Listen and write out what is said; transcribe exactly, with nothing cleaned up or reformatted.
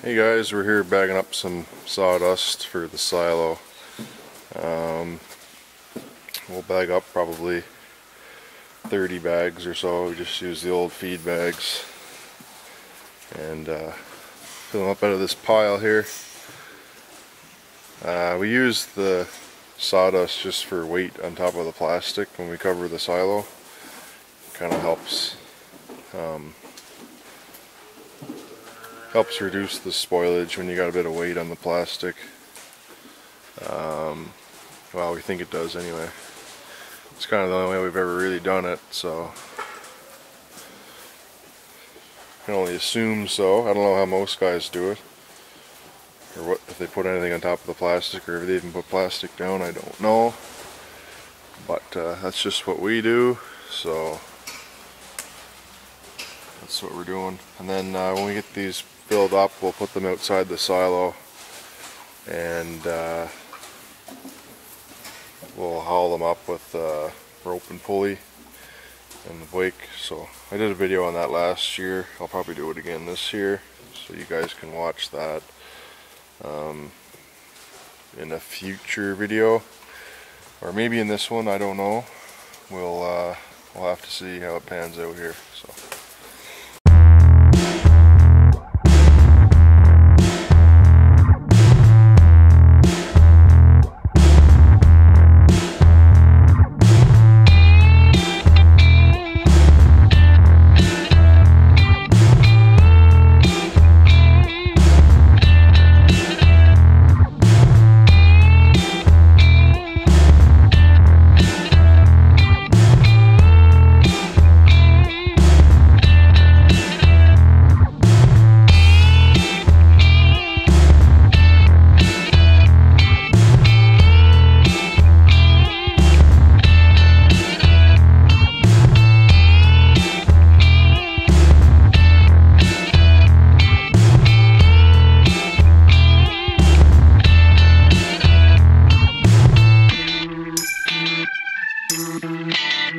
Hey guys, we're here bagging up some sawdust for the silo. Um, we'll bag up probably thirty bags or so. We just use the old feed bags and uh, fill them up out of this pile here. Uh, we use the sawdust just for weight on top of the plastic when we cover the silo. Kind of helps um, helps reduce the spoilage when you got a bit of weight on the plastic. Um, well, we think it does anyway. It's kind of the only way we've ever really done it, so I can only assume so. I don't know how most guys do it, or what, if they put anything on top of the plastic, or if they even put plastic down. I don't know, but uh, that's just what we do, so that's what we're doing. And then uh, when we get these filled up, we'll put them outside the silo and uh, we'll haul them up with uh, rope and pulley and the brake. So I did a video on that last year. I'll probably do it again this year, so you guys can watch that um, in a future video, or maybe in this one, I don't know. We'll uh, we'll have to see how it pans out here. So.